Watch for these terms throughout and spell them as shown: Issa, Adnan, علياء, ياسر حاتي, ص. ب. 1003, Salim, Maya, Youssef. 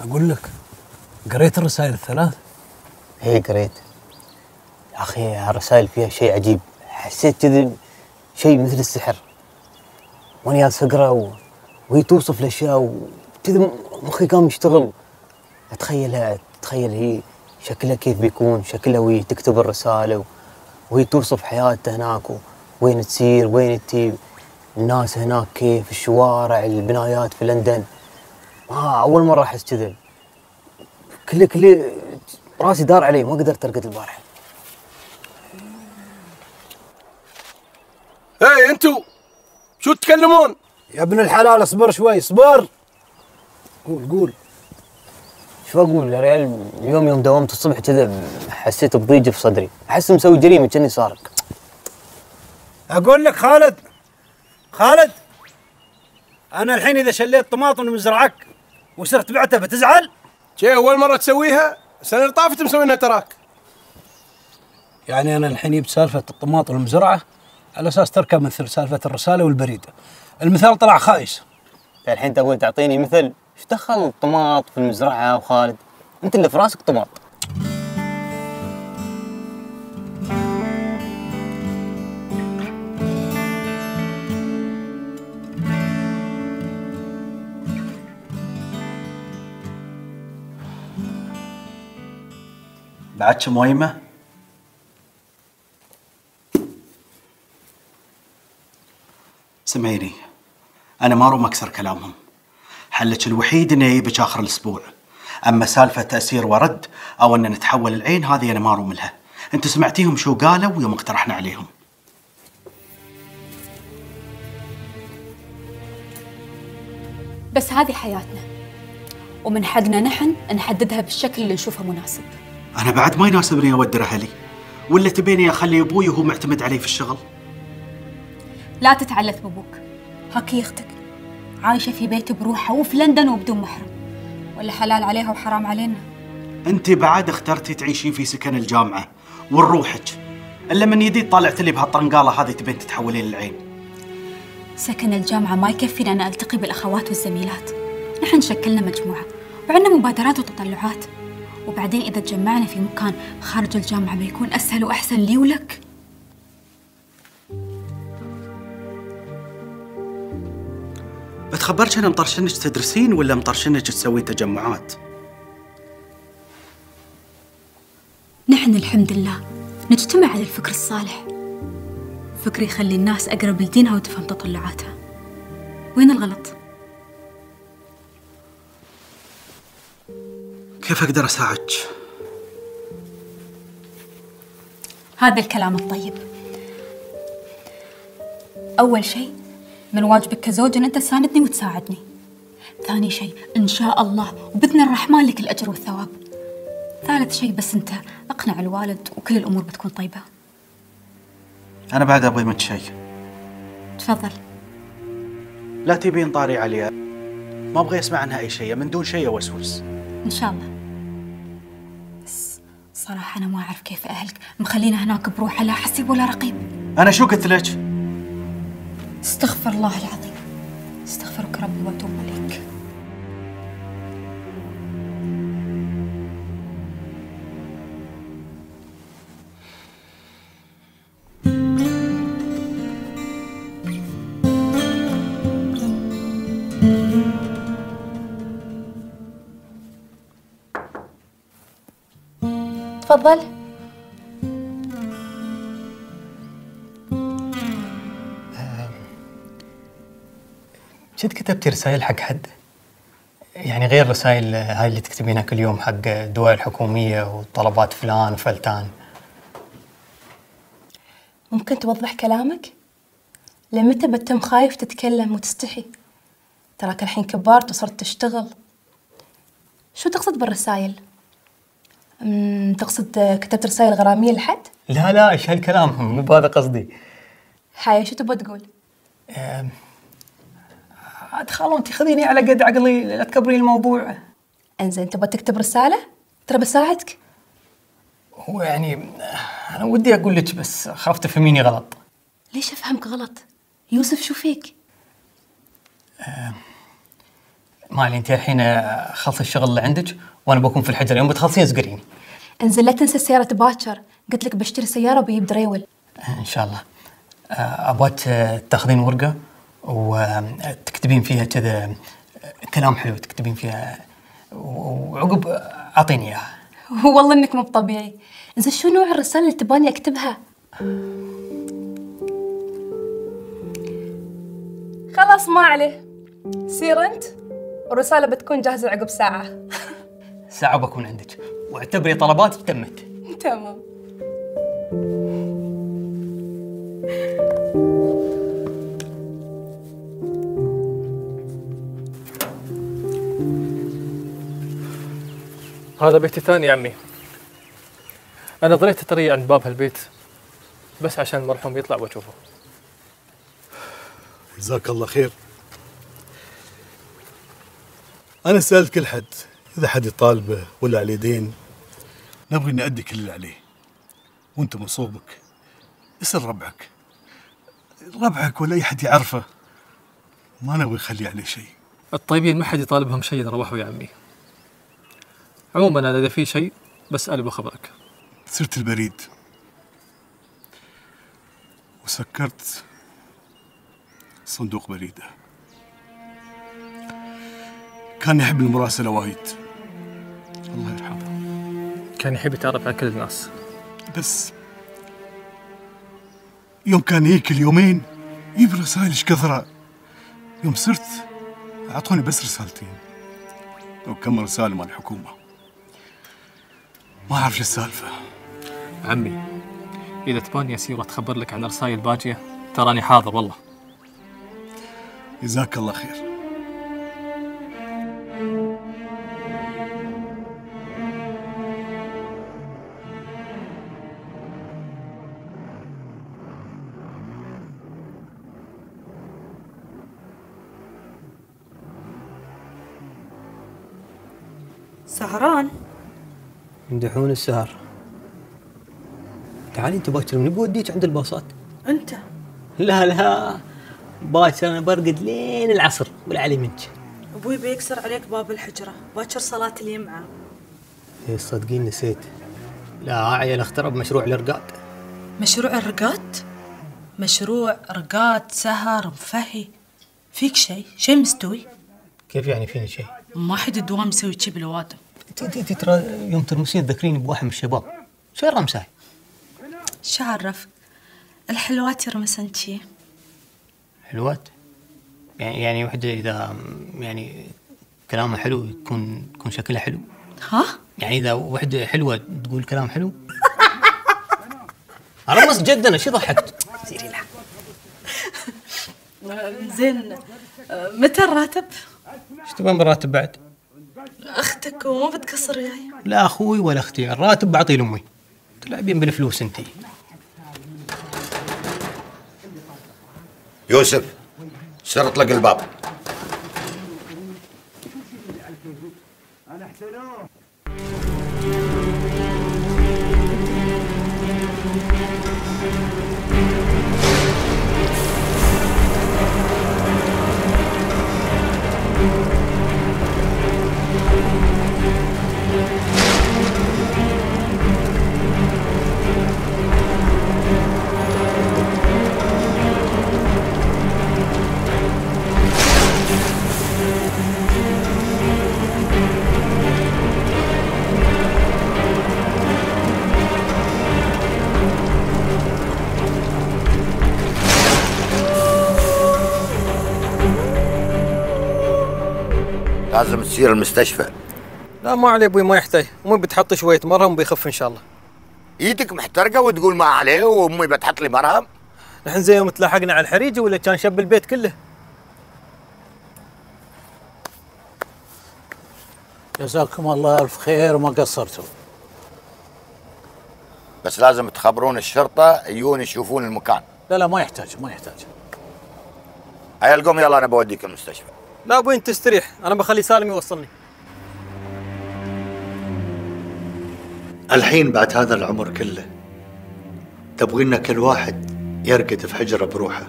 أقول لك قريت الرسائل الثلاث؟ إيه قريت يا أخي. هالرسائل فيها شيء عجيب، حسيت كذا شيء مثل السحر. وأنا جالس أقرأ وهي توصف الأشياء وكذا مخي قام يشتغل، أتخيلها، أتخيل هي شكلها كيف بيكون، شكلها وهي تكتب الرسالة وهي توصف حياتها هناك وين تسير وين تجيب، الناس هناك كيف، الشوارع، البنايات في لندن. أول مرة أحس كذا، كل راسي دار علي، ما قدرت أرقد البارحة. إيه أنتوا شو تتكلمون؟ يا ابن الحلال اصبر شوي، اصبر. قول قول. شو أقول يا ريال؟ اليوم يوم داومت الصبح كذا حسيت بضيق في صدري، أحس مسوي جريمة كأني سارق. أقول لك خالد، خالد، أنا الحين إذا شليت طماطم من مزرعك وصرت بعتها بتزعل؟ شي أول مرة تسويها؟ السنة اللي طافت مسوينها تراك. يعني أنا الحين جبت سالفة الطماطم المزرعة على أساس تركب مثل سالفة الرسالة والبريدة. المثال طلع خايس. الحين تقول تعطيني مثل؟ إيش دخل الطماط في المزرعة وخالد؟ أنت اللي في راسك طماط. بعدش مهمة؟ سمعيني، أنا ما أروم أكسر كلامهم. حلك الوحيد إنه يجيبك آخر الأسبوع. أما سالفة تأثير ورد أو أن نتحول العين هذه أنا ما أروم لها. أنت سمعتيهم شو قالوا يوم اقترحنا عليهم. بس هذه حياتنا ومن حقنا نحن نحددها بالشكل اللي نشوفه مناسب. أنا بعد ما يناسبني أودر أهلي، ولا تبيني أخلي أبوي وهو معتمد علي في الشغل؟ لا تتعلث بأبوك، هاكي أختك عايشة في بيت بروحها وفي لندن وبدون محرم، ولا حلال عليها وحرام علينا. أنت بعد اخترتي تعيشين في سكن الجامعة ونروحك، إلا من يديد طالعت لي بهالطنقالة هذه تبين تتحولين للعين. سكن الجامعة ما يكفينا أن ألتقي بالأخوات والزميلات، نحن شكلنا مجموعة وعندنا مبادرات وتطلعات. وبعدين إذا تجمعنا في مكان خارج الجامعة بيكون أسهل وأحسن لي ولك. بتخبرش أنا مطرشنك تدرسين ولا مطرشنك تسوين تجمعات؟ نحن الحمد لله نجتمع على الفكر الصالح. فكري يخلي الناس أقرب لدينها وتفهم تطلعاتها. وين الغلط؟ كيف أقدر أساعدك؟ هذا الكلام الطيب. أول شيء من واجبك كزوج أن أنت تساندني وتساعدني. ثاني شيء إن شاء الله وبإذن الرحمن لك الأجر والثواب. ثالث شيء بس أنت أقنع الوالد وكل الأمور بتكون طيبة. أنا بعد أبغي منك شيء. تفضل. لا تبين طاري عليها، ما أبغي أسمع عنها أي شيء من دون شيء وسوس. إن شاء الله. بس صراحة أنا ما أعرف كيف أهلك مخلينا هناك بروحه، لا حسيب ولا رقيب. أنا شو قلت لك؟ استغفر الله العظيم، استغفرك ربي وأتوب إليك. تفضل. جد كتبتي رسائل حق حد؟ يعني غير رسائل هاي اللي تكتبينها كل يوم حق دوائر حكومية وطلبات فلان وفلتان. ممكن توضح كلامك؟ لمتى بتتم خايف تتكلم وتستحي؟ تراك الحين كبرت وصرت تشتغل. شو تقصد بالرسائل؟ تقصد كتبت رسائل غرامية لحد؟ لا لا، ايش هالكلام، مو بهذا قصدي. حيا شو تبغى تقول؟ عاد خالونتي خذيني على قد عقلي، لا تكبرين الموضوع. انزين تبغى تكتب رسالة؟ ترى بساعدك. هو يعني أنا ودي أقول لك بس خاف تفهميني غلط. ليش أفهمك غلط؟ يوسف شو فيك؟ مالي انت الحين خلص الشغل اللي عندك وانا بكون في الحجر، يوم بتخلصين زقريني. انزين لا تنسى السيارة باكر، قلت لك بشتري سيارة وبجيب دريول. ان شاء الله. ابغاك تاخذين ورقة وتكتبين فيها كذا كلام حلو تكتبين فيها وعقب اعطيني اياها. والله انك مو طبيعي. انزين شو نوع الرسالة اللي تباني اكتبها؟ خلاص ما عليه، سير انت والرسالة بتكون جاهزة عقب ساعة. ساعة بكون عندك، واعتبري طلباتك تمت. تمام. هذا بيتي الثاني يا عمي. أنا ضليت أتريق عند باب هالبيت بس عشان المرحوم يطلع وأشوفه. جزاك الله خير. أنا سألت كل حد، إذا حد يطالبه ولا عليه دين نبغي نأدي كل اللي عليه، وأنت منصوبك اسأل ربعك ولا أي حد يعرفه، ما نبغي نخلي عليه شيء. الطيبين ما حد يطالبهم شيء إذا ربحوا يا عمي. عموما أنا إذا في شيء بسأل وبخبرك. صرت البريد وسكرت صندوق بريده. كان يحب المراسله وايد الله يرحمه، كان يحب يتعرف على كل الناس، بس يوم كان هيك اليومين يجيب رسائل ايش كثره، يوم صرت اعطوني بس رسالتين وكم رساله مال الحكومه، ما اعرف شو السالفه. عمي اذا تبان يسيره تخبر لك عن رسائل باجيه تراني حاضر والله. جزاك الله خير. سهران؟ يمدحون السهر. تعالي انت باكر، نبي نوديك عند الباصات. انت؟ لا لا باكر انا برقد لين العصر ولا علي منك. ابوي بيكسر عليك باب الحجره، باكر صلاه الجمعه. ايه صدقين نسيت. لا عيل اخترب مشروع الرقاد. مشروع الرقاد؟ مشروع رقاد سهر مفهي. فيك شيء مستوي؟ كيف يعني فيني شيء؟ ما حد الدوام يسوي شيء بالوادم. انت ترى يوم ترمسين تذكريني بواحد من الشباب. شو الرمساي؟ شو عرفك؟ الحلوات يرمسن شي. حلوات؟ يعني وحده اذا يعني كلامها حلو يكون شكلها حلو؟ ها؟ يعني اذا وحده حلوه تقول كلام حلو؟ ارمس جد انا شو ضحكت؟ سيري لها. زين متى الراتب؟ ايش تبغين بالراتب بعد؟ اختك وما بتقصر وياي. لا اخوي ولا اختي، الراتب بعطيه لامي. تلعبين بالفلوس انتي. يوسف سر اطلق الباب. لازم تصير المستشفى. لا ما عليه ابوي ما يحتاج، امي بتحط شويه مرهم بيخف ان شاء الله. ايدك محترقه وتقول ما عليه وامي بتحط لي مرهم؟ نحن زي يوم تلاحقنا على الحريجه ولا كان شب البيت كله. جزاكم الله الف خير وما قصرتوا. بس لازم تخبرون الشرطه يجون يشوفون المكان. لا ما يحتاج ما يحتاج. هيا قوم يلا انا بوديك المستشفى. لا ابوي انت استريح، انا بخلي سالم يوصلني. الحين بعد هذا العمر كله تبغينا كل واحد يرقد في حجره بروحه.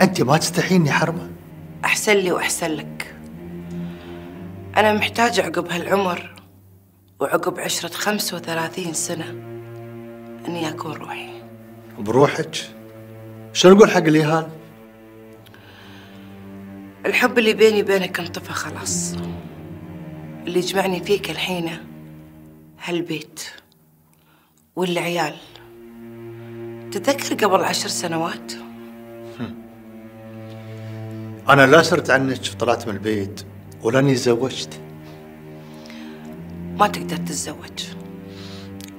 انت ما تستحين يا حرمه؟ احسن لي واحسن لك. أنا محتاج عقب هالعمر وعقب عشرة 35 سنة إني أكون روحي. بروحك؟ شو نقول حق الإيهان؟ الحب اللي بيني وبينك انطفى خلاص. اللي يجمعني فيك الحينة هالبيت والعيال. تتذكر قبل 10 سنوات؟ أنا لا سرت عنك وطلعت من البيت ولاني تزوجت. ما تقدر تتزوج.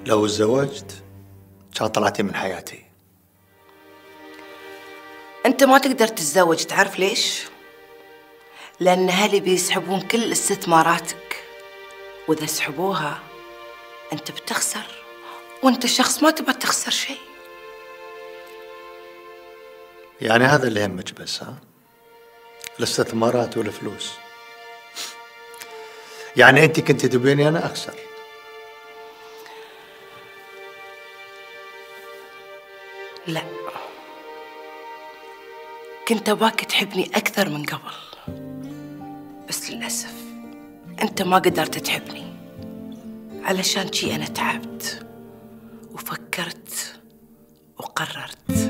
لو تزوجت كان طلعتي من حياتي. أنت ما تقدر تتزوج، تعرف ليش؟ لأن أهلي بيسحبون كل استثماراتك، وإذا سحبوها أنت بتخسر، وأنت شخص ما تبغى تخسر شيء. يعني هذا اللي يهمك بس، ها؟ الاستثمارات والفلوس. يعني انت كنت تبيني انا اخسر. لا، كنت اباك تحبني اكثر من قبل، بس للاسف انت ما قدرت تحبني، علشان شي انا تعبت وفكرت وقررت.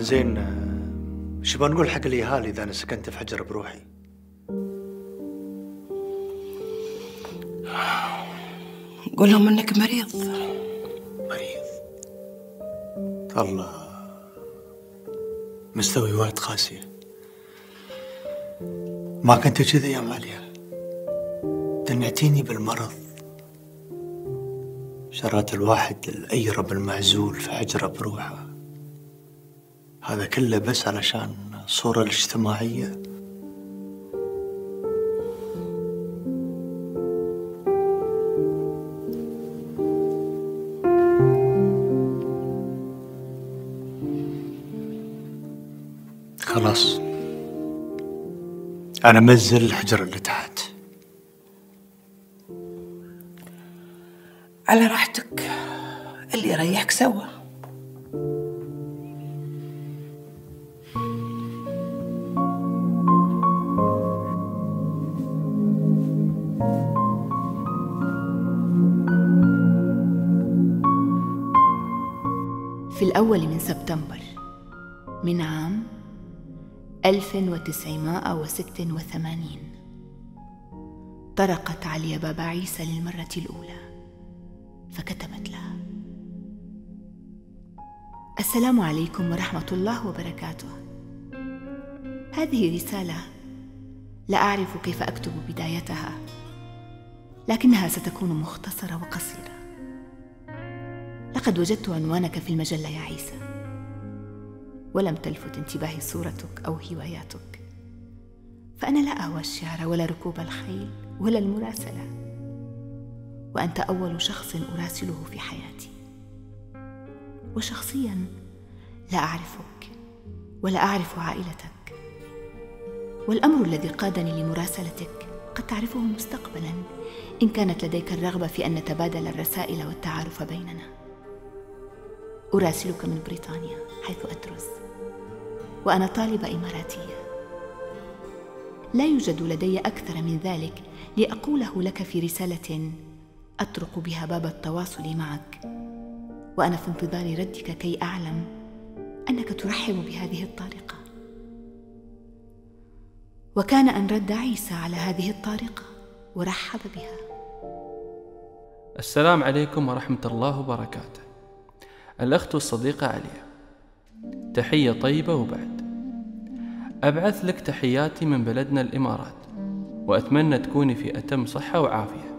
زين، شو بنقول حق الإهالي إذا أنا سكنت في حجر بروحي؟ قول لهم إنك مريض. مريض؟ الله، مستوي وايد قاسية. ما كنت كذي يا مالية، دنعتيني بالمرض. شرات الواحد الأيرب المعزول في حجرة بروحه. هذا كله بس علشان الصورة الاجتماعية. خلاص، أنا منزل الحجر اللي تحت. على راحتك، اللي يريحك سوى. في الأول من سبتمبر من عام 1986 طرقت عليا بابا عيسى للمرة الأولى، فكتبت له: السلام عليكم ورحمة الله وبركاته. هذه رسالة لا أعرف كيف أكتب بدايتها، لكنها ستكون مختصرة وقصيرة. لقد وجدت عنوانك في المجلة يا عيسى، ولم تلفت انتباهي صورتك أو هواياتك، فأنا لا أهوى الشعر ولا ركوب الخيل ولا المراسلة، وأنت أول شخص أراسله في حياتي. وشخصياً لا أعرفك ولا أعرف عائلتك، والأمر الذي قادني لمراسلتك قد تعرفه مستقبلاً إن كانت لديك الرغبة في أن نتبادل الرسائل والتعارف بيننا. أراسلك من بريطانيا حيث أدرس، وأنا طالبة إماراتية. لا يوجد لدي أكثر من ذلك لأقوله لك في رسالة أطرق بها باب التواصل معك، وأنا في انتظار ردك كي أعلم أنك ترحب بهذه الطريقة. وكان أن رد عيسى على هذه الطريقة ورحب بها. السلام عليكم ورحمة الله وبركاته. الأخت الصديقة عليا، تحية طيبة. وبعد، أبعث لك تحياتي من بلدنا الإمارات، وأتمنى تكوني في أتم صحة وعافية.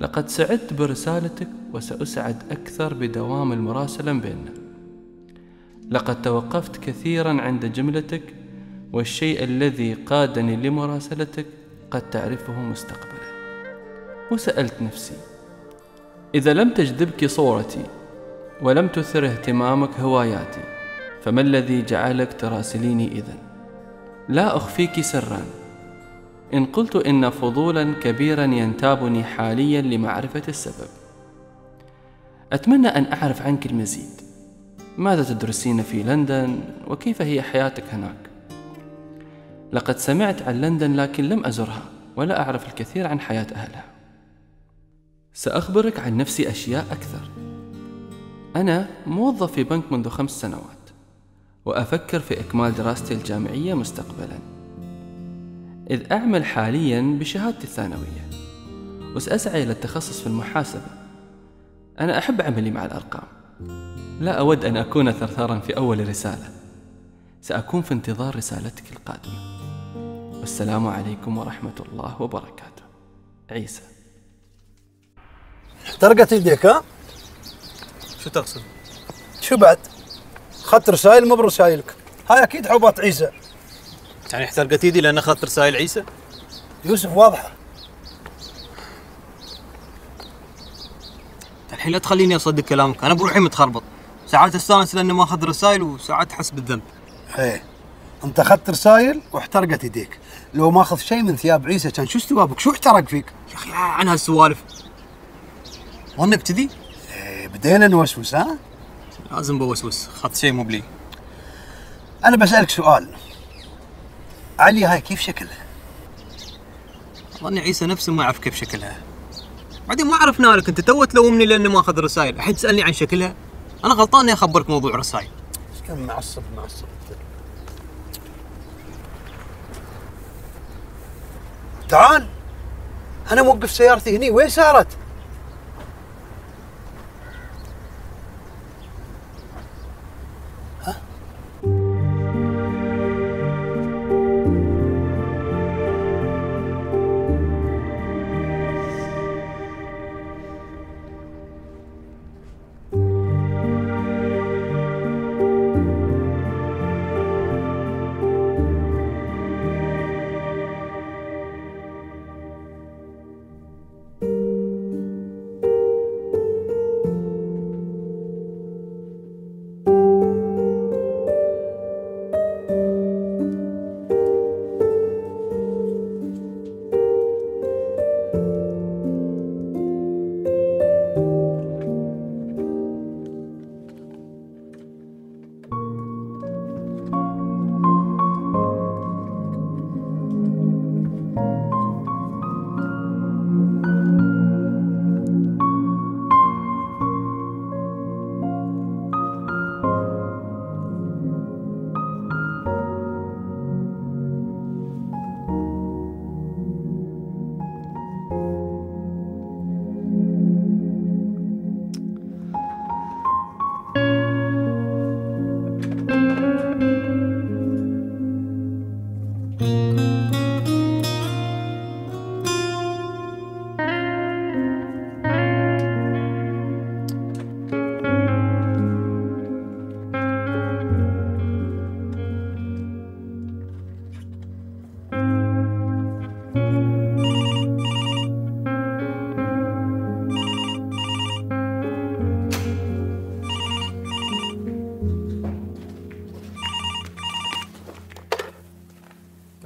لقد سعدت برسالتك وسأسعد أكثر بدوام المراسلة بيننا. لقد توقفت كثيرا عند جملتك، والشيء الذي قادني لمراسلتك قد تعرفه مستقبلا. وسألت نفسي، إذا لم تجذبك صورتي ولم تثر اهتمامك هواياتي، فما الذي جعلك تراسليني إذن؟ لا أخفيك سرا، إن قلت إن فضولا كبيرا ينتابني حاليا لمعرفة السبب. أتمنى أن أعرف عنك المزيد. ماذا تدرسين في لندن؟ وكيف هي حياتك هناك؟ لقد سمعت عن لندن لكن لم أزرها ولا أعرف الكثير عن حياة أهلها. سأخبرك عن نفسي أشياء أكثر. أنا موظف في بنك منذ 5 سنوات، وأفكر في إكمال دراستي الجامعية مستقبلا، إذ أعمل حاليا بشهادتي الثانوية، وسأسعى إلى التخصص في المحاسبة. أنا أحب عملي مع الأرقام، لا أود أن أكون ثرثارا في أول رسالة. سأكون في انتظار رسالتك القادمة، والسلام عليكم ورحمة الله وبركاته. عيسى. احترقت يديك ها؟ شو تقصد؟ شو بعد؟ اخذت رسائل مو برسايلك، هاي اكيد حوبات عيسى. يعني احترقت يدي لان اخذت رسائل عيسى؟ يوسف واضحه. الحين لا تخليني اصدق كلامك، انا بروحي متخربط، ساعات استانس لاني ما اخذ رسائل وساعات احس بالذنب. ايه انت اخذت رسائل واحترقت يديك، لو ما اخذ شيء من ثياب عيسى كان شو ثوابك؟ شو احترق فيك؟ يا اخي عن هالسوالف. ظنك كذي؟ ايه بدينا نوسوس ها؟ لازم بوسوس، خط شيء مو بلي. انا بسالك سؤال، علي هاي كيف شكلها؟ اظن عيسى نفسه ما يعرف كيف شكلها. بعدين ما عرفنا لك انت تو تلومني لاني ما اخذ رسائل، الحين تسالني عن شكلها؟ انا غلطان اني اخبرك موضوع رسائل. ايش كان معصب معصب. تعال انا موقف سيارتي هني، وين صارت؟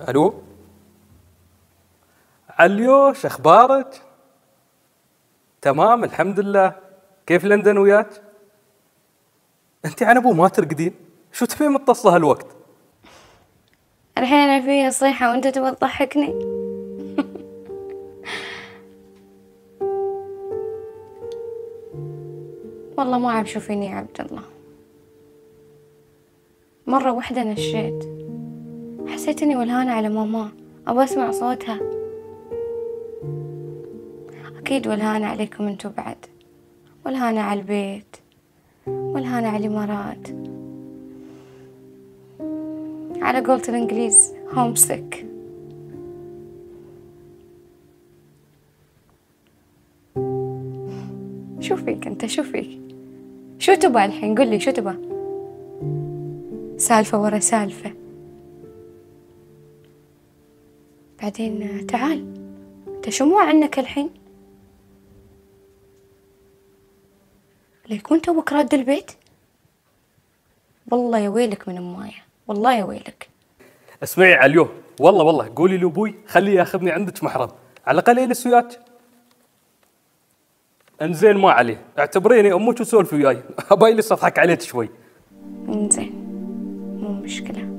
الو عليوش، اخبارك؟ تمام الحمد لله. كيف لندن وياك؟ انت عن ابو ما ترقدين، شو تبين متصله هالوقت؟ الحين انا فيها صيحه وانت تبغى تضحكني؟ والله ما عم تشوفيني يا عبد الله. مره واحده نشيت، حسيت اني ولهانة على ماما، ابى اسمع صوتها. اكيد ولهانة عليكم انتو بعد، ولهانة على البيت، ولهانة على الامارات، على قولة الانجليز هومسك. شو فيك انت؟ شو فيك؟ شو تبى الحين؟ قولي شو تبى؟ سالفة ورا سالفة. بعدين تعال، انت شو مو عنك الحين؟ لا يكون توك راد البيت؟ والله يا ويلك من مايا، والله يا ويلك. اسمعي عليو، والله والله قولي لابوي خليه ياخذني عندك محرم، على الاقل يجلس وياك. انزين ما عليه، اعتبريني امك وسولفي وياي، ابي لسه اضحك عليك شوي. انزين، مو مشكلة.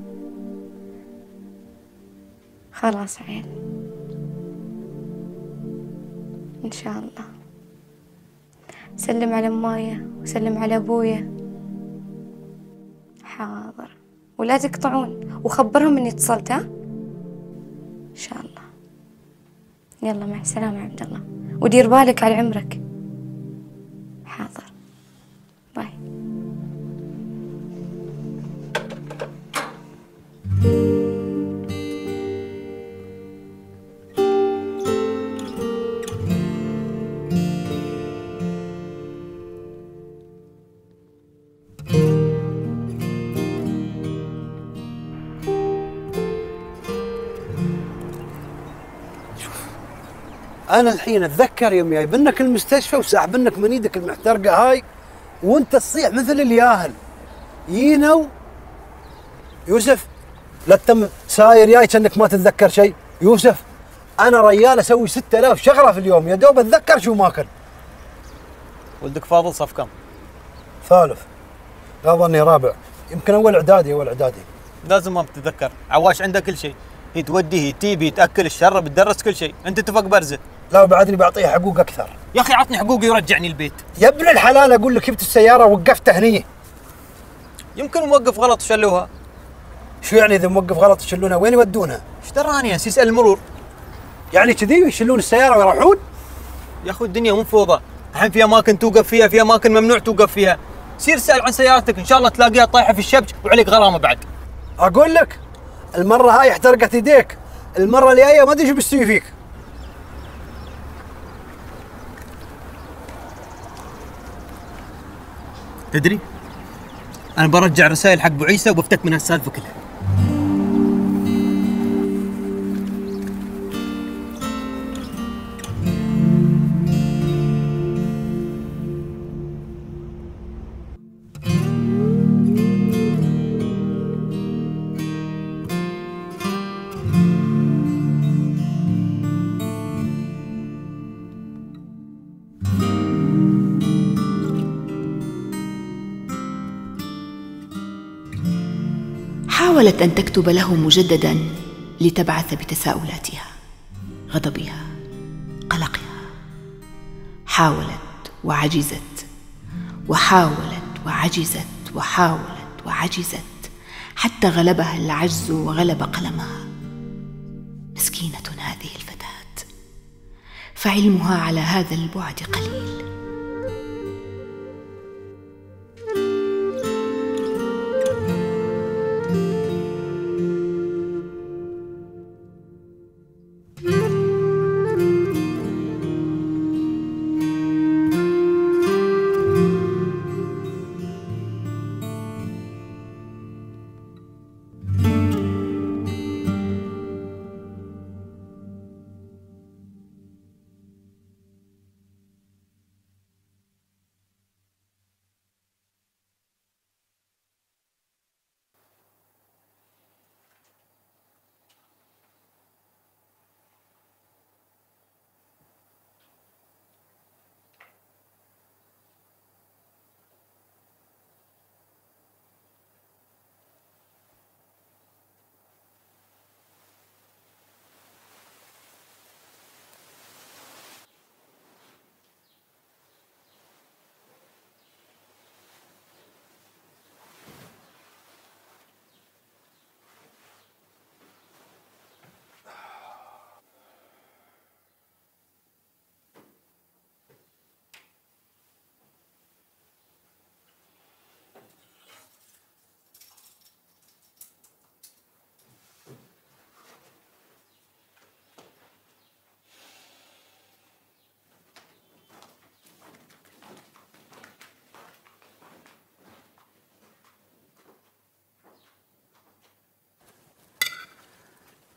خلاص عيل. ان شاء الله. سلم على مايا وسلم على ابويا. حاضر، ولا تقطعون، وخبرهم اني اتصلت. ها ان شاء الله. يلا مع السلامة عبد الله، ودير بالك على عمرك. حاضر، باي. أنا الحين أتذكر يوم جاي بنك المستشفى وساحبنك من يدك المحترقة هاي وأنت تصيح مثل الياهل. يينو يوسف لا تتم ساير جاي كأنك ما تتذكر شيء. يوسف أنا ريال أسوي 6000 شغلة في اليوم، يا دوب أتذكر شو ماكل. ولدك فاضل صف كم؟ ثالث، لا ظني رابع، يمكن أول إعدادي. أول إعدادي لازم ما بتتذكر، عواش عنده كل شيء، هي تودي هي تيبي تأكل الشرب تدرس كل شيء، أنت تفق برزة. لا بعدني بعطيه حقوق اكثر. يا اخي عطني حقوقي ورجعني البيت. يا ابن الحلال اقول لك جبت السياره ووقفت هنيه. يمكن موقف غلط شلوها. شو يعني اذا موقف غلط يشلونها؟ وين يودونها؟ ايش دراني هسه؟ اسال المرور. يعني كذي يشلون السياره ويروحون؟ يا اخوي الدنيا مو فوضى، الحين في اماكن توقف فيها، في اماكن ممنوع توقف فيها. سير سال عن سيارتك ان شاء الله تلاقيها طايحه في الشبك وعليك غرامه بعد. اقول لك المره هاي احترقت يديك، المره اللي جايه ما ادري شو بيستوي فيك. تدري؟ أنا برجع رسائل حق أبو عيسى وبفتك من هالسالفة كلها. حاولت أن تكتب له مجدداً لتبعث بتساؤلاتها، غضبها، قلقها. حاولت وعجزت، وحاولت وعجزت، وحاولت وعجزت، حتى غلبها العجز وغلب قلمها. مسكينة هذه الفتاة، فعلمها على هذا البعد قليل.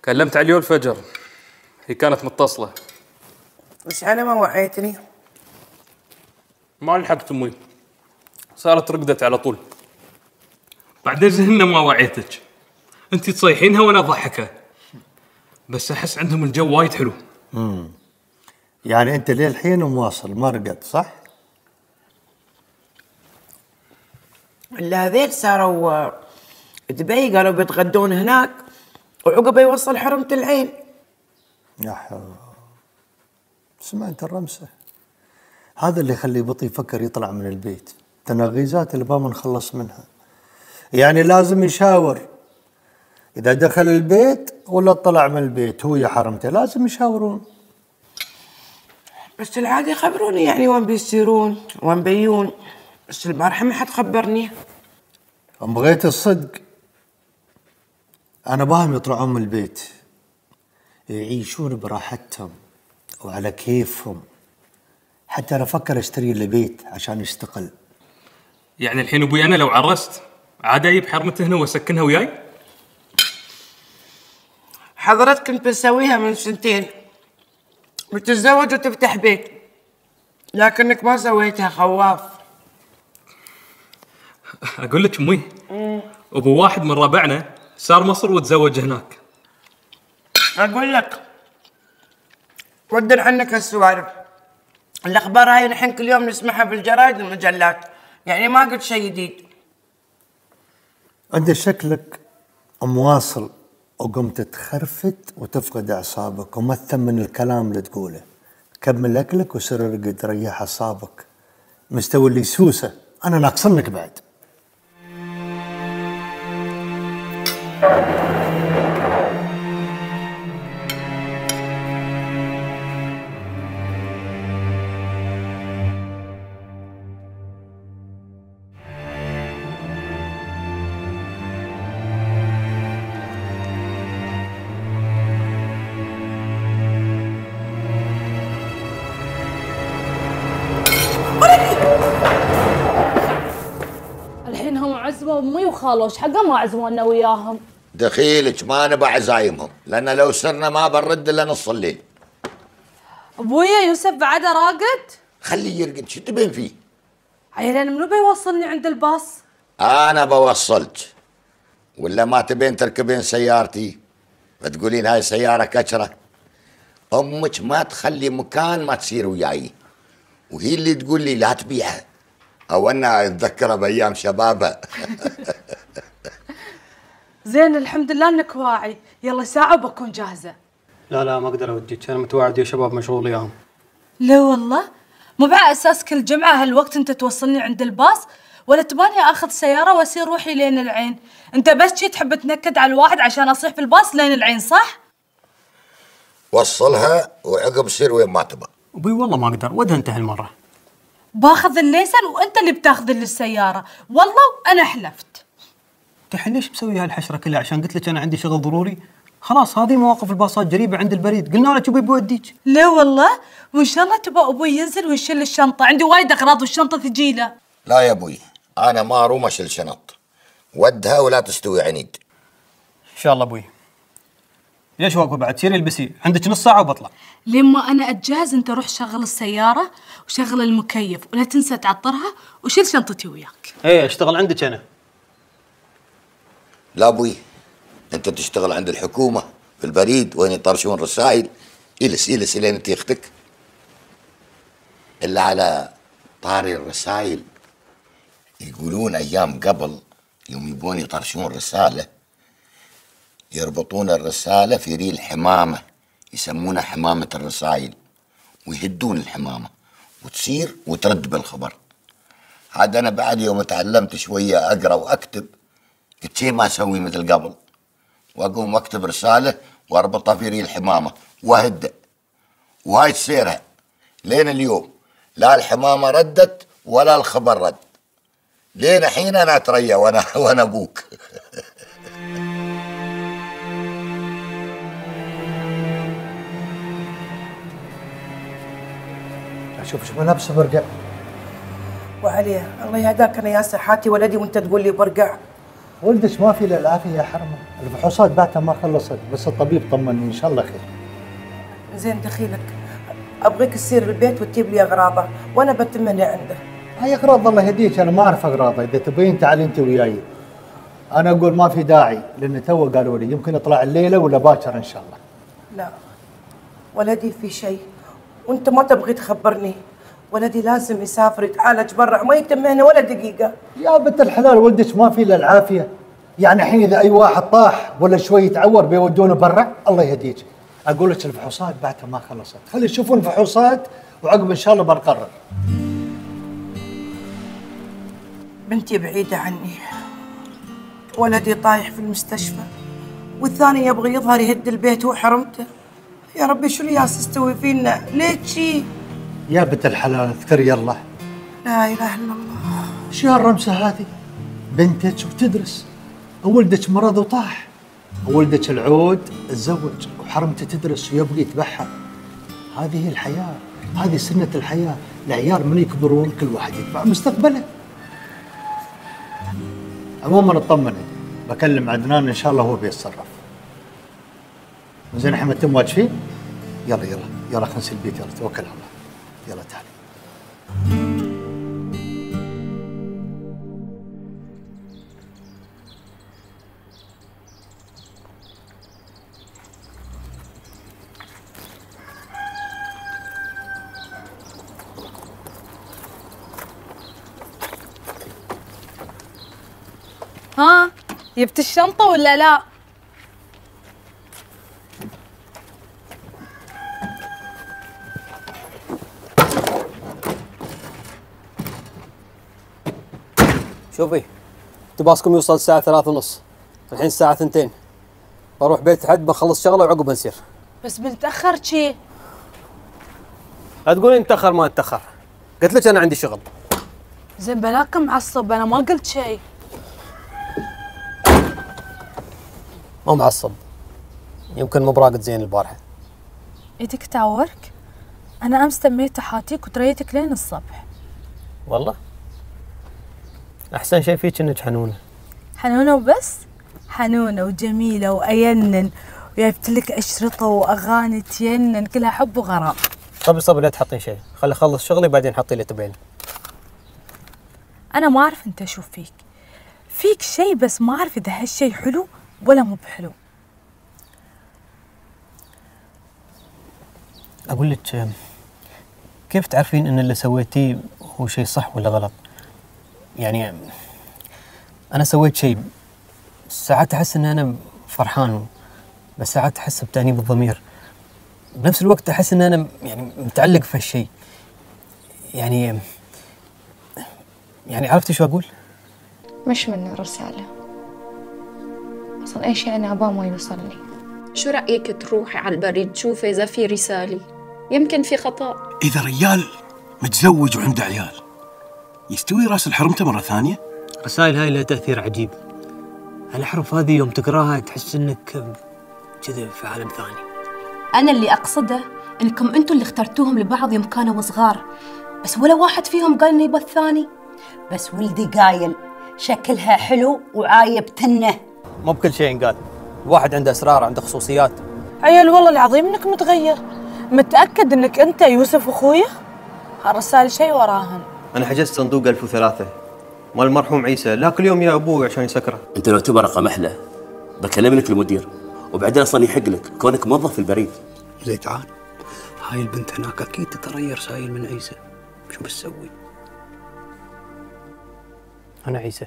كلمت عليو الفجر، هي كانت متصلة. بس على ما وعيتني؟ ما لحقت أمي، صارت رقدت على طول. بعدين زهنة ما وعيتك، انت تصيحينها وانا اضحكها، بس احس عندهم الجو وايد حلو. يعني انت للحين مواصل ما رقدت صح؟ الا هذيل صاروا دبي قالوا بيتغدون هناك وعقبه يوصل حرمة العين. يا حلو، سمعت الرمسة، هذا اللي يخلي بطي يفكر يطلع من البيت، تنغيزات اللي ما نخلص منها. يعني لازم يشاور إذا دخل البيت ولا طلع من البيت، هو يا حرمته لازم يشاورون. بس العادي يخبروني يعني وين بيسيرون وين بيون، بس البارحة ما حد خبرني. بغيت الصدق أنا باهم يطلعون من البيت يعيشون براحتهم وعلى كيفهم، حتى أنا أفكر أشتري له بيت عشان يستقل. يعني الحين أبوي أنا لو عرست عاد أجيب حرمته هنا وأسكنها وياي؟ حضرتك كنت بتسويها من سنتين، بتتزوج وتفتح بيت، لكنك ما سويتها خواف. أقول لك أمي، أبو واحد من ربعنا صار مصر وتزوج هناك. أقول لك ودر عنك هالسوالف، الأخبار هاي نحن كل يوم نسمعها بالجرايد والمجلات، يعني ما قلت شيء جديد. أنت شكلك مواصل وقمت تخرفت وتفقد أعصابك وما تثمن الكلام اللي تقوله. كمل أكلك وسر رقد، ريح أعصابك، مستوي اللي سوسة، أنا ناقصنك بعد. خالوش حقه ما عزمونا وياهم. دخيلك ما انا بعزايمهم، لان لو سرنا ما بنرد الا نص الليل. ابويا يوسف بعده راقد؟ خليه يرقد، شو تبين فيه؟ عيلان منو بيوصلني عند الباص؟ انا بوصلك، ولا ما تبين تركبين سيارتي فتقولين هاي سياره كشره؟ امك ما تخلي مكان ما تصير وياي، وهي اللي تقول لي لا تبيعها، او انا اتذكرها بايام شبابها. زين الحمد لله انك واعي، يلا ساعة وبكون جاهزة. لا لا ما اقدر اوديك، انا متواعد يا شباب مشغول وياهم. لا والله، مو على اساس كل جمعة هالوقت انت توصلني عند الباص، ولا تباني اخذ سيارة واسير روحي لين العين، انت بس شي تحب تنكد على الواحد عشان اصيح في الباص لين العين صح؟ وصلها وعقب سير وين ما تبى. ابوي والله ما اقدر، ودها انتهى المرة. باخذ الليسن وانت اللي بتاخذ السيارة، والله وانا حلفت. الحين ليش مسوي هالحشره كلها؟ عشان قلت لك انا عندي شغل ضروري؟ خلاص هذه مواقف الباصات قريبه عند البريد، قلنا لك ابوي بوديك. لا والله، وان شاء الله تبى ابوي ينزل ويشيل الشنطه، عندي وايد اغراض والشنطه ثقيله. لا يا ابوي، انا ما اروم اشيل شنط، ودها ولا تستوي عنيد. ان شاء الله ابوي. ليش واقفه بعد؟ سيري البسي، عندك نص ساعه وبطلع. لما انا اتجهز انت روح شغل السياره وشغل المكيف، ولا تنسى تعطرها وشيل شنطتي وياك. ايه اشتغل عندك انا. لا ابوي، انت تشتغل عند الحكومه في البريد وين يطرشون رسائل. اجلس اجلس لين انت اختك. الا على طاري الرسائل، يقولون ايام قبل يوم يبون يطرشون رساله يربطون الرساله في ريل حمامه، يسمونها حمامه الرسائل، ويهدون الحمامه وتصير وترد بالخبر. عاد انا بعد يوم تعلمت شويه اقرا واكتب قلت شي ما اسوي مثل قبل، واقوم واكتب رساله واربطها في ريل حمامه واهدأ، وهاي تسيرها لين اليوم، لا الحمامه ردت ولا الخبر رد. لين الحين انا اتريا وانا ابوك. اشوف شو ملابسه برقع. وعليه الله يهداك، انا ياسر حاتي ولدي وانت تقول لي برقع. ولدك ما في الا العافيه يا حرمه، الفحوصات بعتها ما خلصت، بس الطبيب طمني ان شاء الله خير. زين دخيلك، ابغيك تصير البيت وتجيب لي اغراضه وانا بتمنى عنده. هي اقراض الله يهديك، انا ما اعرف اقراضها، اذا تبين تعالي انت وياي. انا اقول ما في داعي، لان تو قالوا لي يمكن اطلع الليله ولا باكر ان شاء الله. لا ولدي في شيء وانت ما تبغي تخبرني. ولدي لازم يسافر يتعالج برا، ما يتم هنا ولا دقيقه. يا بنت الحلال ولدك ما في الا العافيه، يعني الحين اذا اي واحد طاح ولا شوي يتعور بيودونه برا. الله يهديك، اقول لك الفحوصات بعدها ما خلصت، خلي تشوفون الفحوصات وعقب ان شاء الله بنقرر. بنتي بعيده عني، ولدي طايح في المستشفى، والثاني يبغى يظهر يهد البيت وحرمته. يا ربي شو الياس تسوي فينا؟ ليه شي؟ يا بنت الحلال اذكري الله. لا اله الا الله. شو هالرمسه هذه؟ بنتك وتدرس، ولدك مرض وطاح، ولدك العود تزوج وحرمته تدرس ويبغي يتبحر. هذه الحياه، هذه سنه الحياه، العيال من يكبرون كل واحد يتبع مستقبله. عموما اطمني، بكلم عدنان ان شاء الله هو بيتصرف. زين احمد تم واجفين؟ يلا يلا يلا خلينا نسير البيت، يلا توكل على الله. يلا تعال. ها جبت الشنطة ولا لا؟ شوفي اقتباسكم يوصل الساعة 3:30، الحين الساعة 2، بروح بيت حد بخلص شغله وعقب بنسير. بس بنتأخر شي. لا تقولين نتأخر ما نتأخر، قلت لك أنا عندي شغل. زين بلاك معصب، أنا ما قلت شي. مو معصب، يمكن مو براقد زين البارحة. إيدك تعورك؟ أنا أمس تميت تحاتيك وتريتك لين الصبح. والله؟ أحسن شيء فيك إنك حنونة. حنونة وبس؟ حنونة وجميلة وأينن، وجايبت لك أشرطة وأغاني تينن كلها حب وغرام. صبي صبي لا تحطين شيء، خلي أخلص شغلي بعدين حطي اللي تبين. أنا ما أعرف أنت شو فيك. فيك شيء بس ما أعرف إذا هالشيء حلو ولا مو بحلو. أقول لك كيف تعرفين إن اللي سويتيه هو شيء صح ولا غلط؟ يعني أنا سويت شيء ساعات أحس إن أنا فرحان، بس ساعات أحس بتأنيب الضمير، بنفس الوقت أحس إن أنا يعني متعلق في هالشيء. يعني عرفتي شو أقول؟ مش منه رسالة أصلاً، أي شيء أنا أباه ما يوصلني. شو رأيك تروحي على البريد تشوفي إذا في رسالة؟ يمكن في خطأ. إذا ريال متزوج وعنده عيال يستوي راس الحرمته مرة ثانية؟ رسائل هاي لها تأثير عجيب. هالأحرف هذه يوم تقراها تحس إنك كذا في عالم ثاني. أنا اللي أقصده إنكم أنتم اللي اخترتوهم لبعض يوم كانوا صغار، بس ولا واحد فيهم قال إنه يبى الثاني. بس ولدي قايل شكلها حلو وعايب تنه. مو بكل شيء قال، الواحد عنده أسرار، عنده خصوصيات. عيل والله العظيم إنك متغير. متأكد إنك أنت يوسف أخويا؟ هالرسائل شيء وراهن. أنا حجزت صندوق 1003 مال المرحوم عيسى، لا كل يوم يا أبوي عشان يسكره. أنت لو تبى رقم أحلى بكلم لك المدير، وبعدين أصلاً يحق لك كونك موظف في البريد. زيتعان، هاي البنت هناك أكيد تتري رسايل من عيسى، شو بتسوي؟ أنا عيسى.